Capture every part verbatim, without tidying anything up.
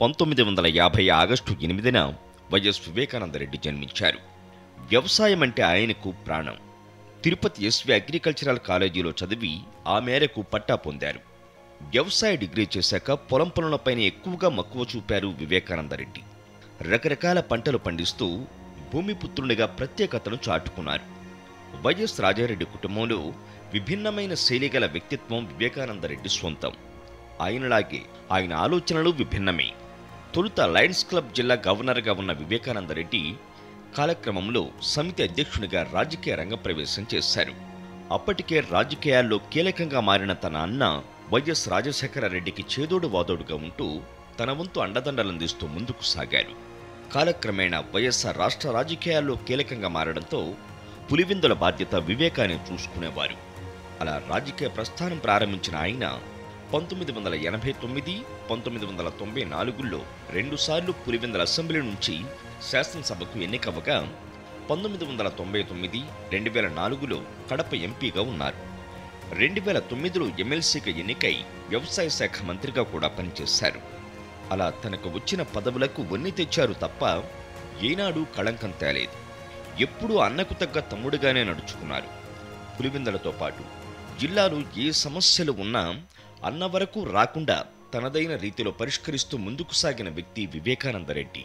పంతొమ్మిది వందల యాభై ఆగస్టు ఎనిమిదిన వైఎస్ వివేకానందరెడ్డి జన్మించారు. వ్యవసాయం అంటే ఆయనకు ప్రాణం. తిరుపతి ఎస్వి అగ్రికల్చరల్ కాలేజీలో చదివి ఆ మేరకు పట్టా పొందారు. వ్యవసాయ డిగ్రీ చేశాక పొలం పనులపైన ఎక్కువగా మక్కువ చూపారు వివేకానందరెడ్డి. రకరకాల పంటలు పండిస్తూ భూమిపుత్రునిగా ప్రత్యేకతను చాటుకున్నారు. వైఎస్ రాజారెడ్డి కుటుంబంలో విభిన్నమైన శైలిగల వ్యక్తిత్వం వివేకానందరెడ్డి సొంతం. ఆయనలాగే ఆయన ఆలోచనలు విభిన్నమే. తొలుత లయన్స్ క్లబ్ జిల్లా గవర్నర్గా ఉన్న వివేకానందరెడ్డి కాలక్రమంలో సమితి అధ్యక్షునిగా రాజకీయ రంగ ప్రవేశం చేశారు. అప్పటికే రాజకీయాల్లో కీలకంగా మారిన తన అన్న వై ఎస్ రాజశేఖర రెడ్డికి చేదోడు వాదోడుగా ఉంటూ తన వంతు అండదండలందిస్తూ ముందుకు సాగారు. కాలక్రమేణా వైఎస్ఆర్ రాష్ట్ర రాజకీయాల్లో కీలకంగా మారడంతో పులివిందుల బాధ్యత వివేకాన్ని చూసుకునేవారు. అలా రాజకీయ ప్రస్థానం ప్రారంభించిన ఆయన పంతొమ్మిది వందల ఎనభై తొమ్మిది పంతొమ్మిది వందల తొంభై నాలుగులో రెండుసార్లు పులివెందుల అసెంబ్లీ నుంచి శాసనసభకు ఎన్నికవ్వగా పంతొమ్మిది వందల తొంభై తొమ్మిది రెండు వేల నాలుగులో కడప ఎంపీగా ఉన్నారు. రెండు వేల తొమ్మిదిలో ఎమ్మెల్సీగా ఎన్నికై వ్యవసాయ శాఖ మంత్రిగా కూడా పనిచేశారు. అలా తనకు వచ్చిన పదవులకు వన్ని తెచ్చారు తప్ప ఏనాడు కళంకం తేలేదు. ఎప్పుడూ అన్నకు తగ్గ తమ్ముడుగానే నడుచుకున్నారు. పులివెందులతో పాటు జిల్లాలో ఏ సమస్యలు ఉన్నా అన్న వరకు రాకుండా తనదైన రీతిలో పరిష్కరిస్తూ ముందుకు సాగిన వ్యక్తి వివేకానందరెడ్డి.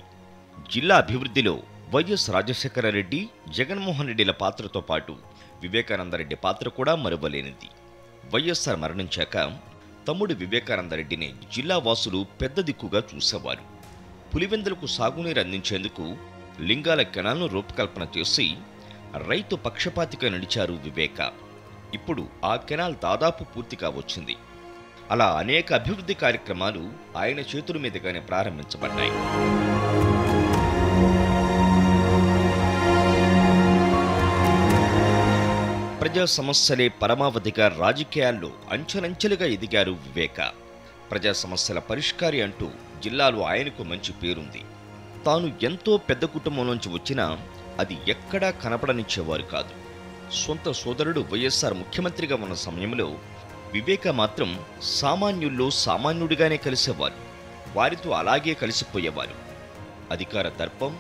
జిల్లా అభివృద్ధిలో వై ఎస్ రాజశేఖర రెడ్డి, జగన్మోహన్ రెడ్డిల పాత్రతో పాటు వివేకానందరెడ్డి పాత్ర కూడా మరువలేనిది. వైఎస్ఆర్ మరణించాక తమ్ముడు వివేకానందరెడ్డిని జిల్లా వాసులు పెద్ద దిక్కుగా చూసేవారు. పులివెందులకు సాగునీరు అందించేందుకు లింగాల కెనాల్ను రూపకల్పన చేసి రైతు పక్షపాతిగా నడిచారు వివేక. ఇప్పుడు ఆ కెనాల్ దాదాపు పూర్తిగా వచ్చింది. అలా అనేక అభివృద్ధి కార్యక్రమాలు ఆయన చేతుల మీదుగానే ప్రారంభించబడ్డాయి. ప్రజా సమస్యలే పరమావధిగా రాజకీయాల్లో అంచెలంచెలుగా ఎదిగారు వివేక. ప్రజా సమస్యల పరిష్కారి అంటూ జిల్లాలో ఆయనకు మంచి పేరుంది. తాను ఎంతో పెద్ద కుటుంబం నుంచి వచ్చినా అది ఎక్కడా కనపడనిచ్చేవారు కాదు. సొంత సోదరుడు వైఎస్ఆర్ ముఖ్యమంత్రిగా ఉన్న సమయంలో వివేక మాత్రం సామాన్యుల్లో సామాన్యుడిగానే కలిసేవారు. వారితో అలాగే కలిసిపోయేవారు. అధికార దర్పం,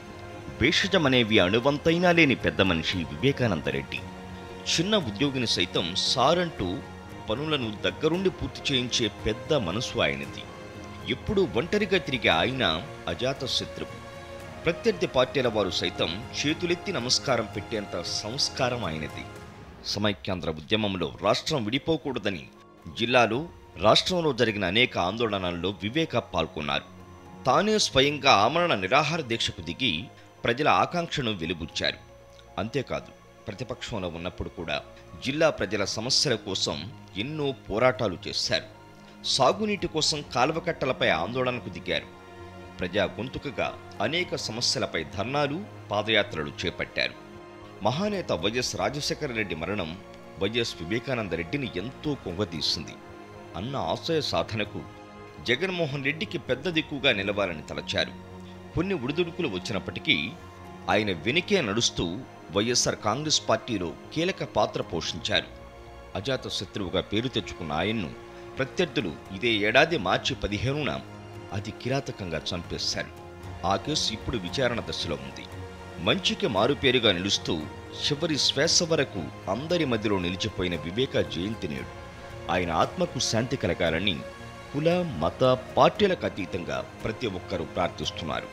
భేషజమనేవి అణువంతైనా లేని పెద్ద మనిషి వివేకానందరెడ్డి. చిన్న ఉద్యోగిని సైతం సారంటూ పనులను దగ్గరుండి పూర్తి చేయించే పెద్ద మనసు ఆయనది. ఎప్పుడూ ఒంటరిగా తిరిగే ఆయన అజాతశత్రువు. ప్రత్యర్థి పార్టీల వారు సైతం చేతులెత్తి నమస్కారం పెట్టేంత సంస్కారం ఆయనది. సమైక్యాంధ్ర ఉద్యమంలో రాష్ట్రం విడిపోకూడదని జిల్లాలో, రాష్ట్రంలో జరిగిన అనేక ఆందోళనల్లో వివేక పాల్గొన్నారు. తానే స్వయంగా ఆమరణ నిరాహార దీక్షకు దిగి ప్రజల ఆకాంక్షను వెలిబుచ్చారు. అంతేకాదు, ప్రతిపక్షంలో ఉన్నప్పుడు కూడా జిల్లా ప్రజల సమస్యల కోసం ఎన్నో పోరాటాలు చేశారు. సాగునీటి కోసం కాల్వకట్టలపై ఆందోళనకు దిగారు. ప్రజా గొంతుకగా అనేక సమస్యలపై ధర్నాలు, పాదయాత్రలు చేపట్టారు. మహానేత వై ఎస్ రాజశేఖర రెడ్డి మరణం వై ఎస్ వివేకానందరెడ్డిని ఎంతో కుంగదీసింది. అన్న ఆశయ సాధనకు జగన్మోహన్ రెడ్డికి పెద్ద దిక్కుగా నిలవాలని తలచారు. కొన్ని ఉడిదుడుకులు వచ్చినప్పటికీ ఆయన వెనుకే నడుస్తూ వైఎస్ఆర్ కాంగ్రెస్ పార్టీలో కీలక పాత్ర పోషించారు. అజాత శత్రువుగా పేరు తెచ్చుకున్న ఆయన్ను ప్రత్యర్థులు ఇదే ఏడాది మార్చి పదిహేనున అతి కిరాతకంగా చంపేశారు. ఆ కేసు ఇప్పుడు విచారణ దశలో ఉంది. మంచికి మారుపేరుగా నిలుస్తూ చివరి శ్వాస వరకు అందరి మధ్యలో నిలిచిపోయిన వివేక జయంతి నేడు. ఆయన ఆత్మకు శాంతి కలగాలని కుల, మత, పార్టీలకు అతీతంగా ప్రతి ఒక్కరూ ప్రార్థిస్తున్నారు.